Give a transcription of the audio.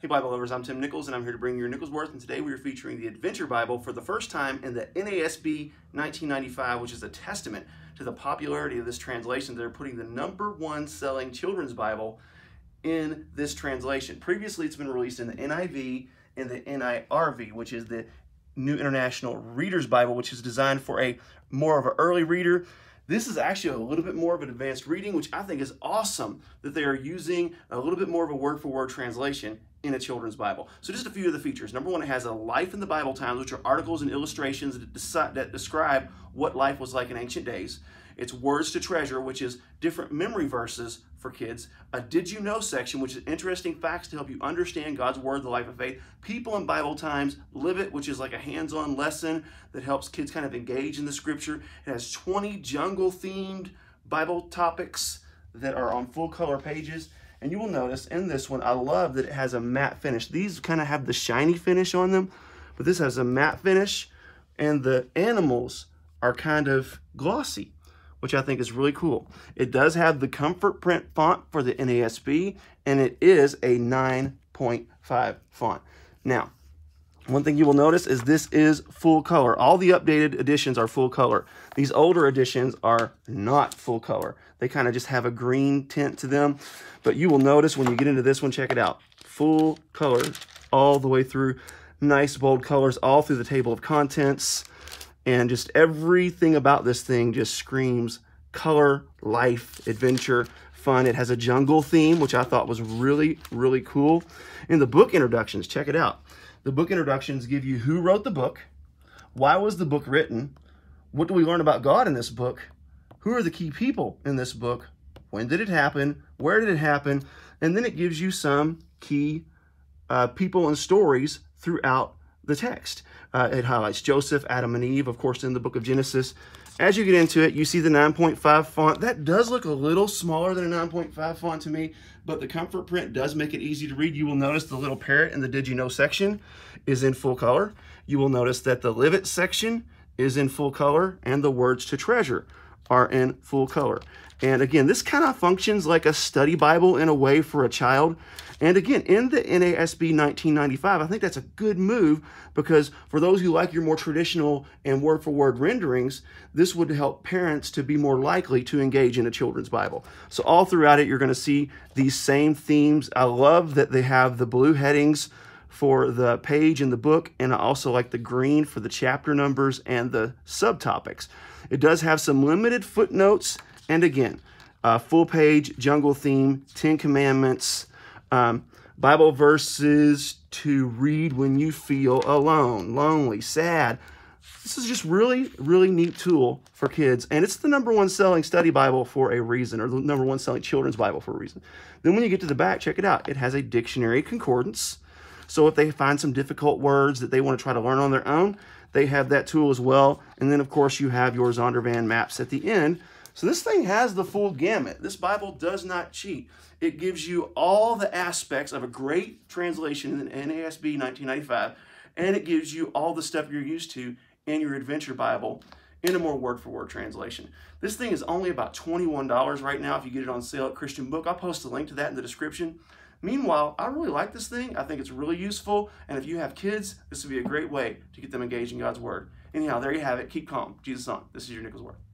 Hey Bible lovers, I'm Tim Nichols and I'm here to bring you Nicholsworth, and today we are featuring the Adventure Bible for the first time in the NASB 1995, which is a testament to the popularity of this translation. They're putting the #1 selling children's Bible in this translation. Previously it's been released in the NIV and the NIRV, which is the New International Reader's Bible, which is designed for a more of an early reader. This is actually a little bit more of an advanced reading, which I think is awesome that they are using a little bit more of a word-for-word translation in a children's Bible. So just a few of the features. #1, it has a Life in the Bible Times, which are articles and illustrations that describe what life was like in ancient days. It's Words to Treasure, which is different memory verses for kids. A Did You Know section, which is interesting facts to help you understand God's Word, the life of faith. People in Bible Times Live It, which is like a hands-on lesson that helps kids kind of engage in the scripture. It has 20 jungle-themed Bible topics that are on full-color pages. And you will notice in this one, I love that it has a matte finish. These kind of have the shiny finish on them, but this has a matte finish, and the animals are kind of glossy, which I think is really cool. It does have the Comfort Print font for the NASB, and it is a 9.5 font. Now, one thing you will notice is this is full color. All the updated editions are full color. These older editions are not full color. They kind of just have a green tint to them, but you will notice when you get into this one, check it out. Full color all the way through. Nice bold colors all through the table of contents. And just everything about this thing just screams color, life, adventure, fun. It has a jungle theme, which I thought was really, really cool. And the book introductions, check it out. The book introductions give you who wrote the book, why was the book written, what do we learn about God in this book, who are the key people in this book, when did it happen, where did it happen, and then it gives you some key people and stories throughout the text. It highlights Joseph, Adam, and Eve, of course, in the book of Genesis. As you get into it, you see the 9.5 font. That does look a little smaller than a 9.5 font to me, but the Comfort Print does make it easy to read. You will notice the little parrot in the Did You Know section is in full color. You will notice that the Live It section is in full color, and the Words to Treasure are in full color. And again, this kind of functions like a study Bible in a way for a child. And again, in the NASB 1995, I think that's a good move, because for those who like your more traditional and word-for-word renderings, this would help parents to be more likely to engage in a children's Bible. So all throughout it, you're going to see these same themes. I love that they have the blue headings for the page in the book, and I also like the green for the chapter numbers and the subtopics. It does have some limited footnotes, and again, full page, jungle theme, 10 commandments, Bible verses to read when you feel alone, lonely, sad. This is just really, really neat tool for kids, and it's the #1 selling study Bible for a reason, or the #1 selling children's Bible for a reason. Then when you get to the back, check it out. It has a dictionary concordance, so if they find some difficult words that they want to try to learn on their own, they have that tool as well. And then, of course, you have your Zondervan maps at the end. So this thing has the full gamut. This Bible does not cheat. It gives you all the aspects of a great translation in the NASB 1995, and it gives you all the stuff you're used to in your Adventure Bible in a more word-for-word translation. This thing is only about $21 right now if you get it on sale at Christian Book. I'll post a link to that in the description. Meanwhile, I really like this thing. I think it's really useful, and if you have kids, this would be a great way to get them engaged in God's Word. Anyhow, there you have it. Keep calm. Jesus on. This is your Nicholsworth.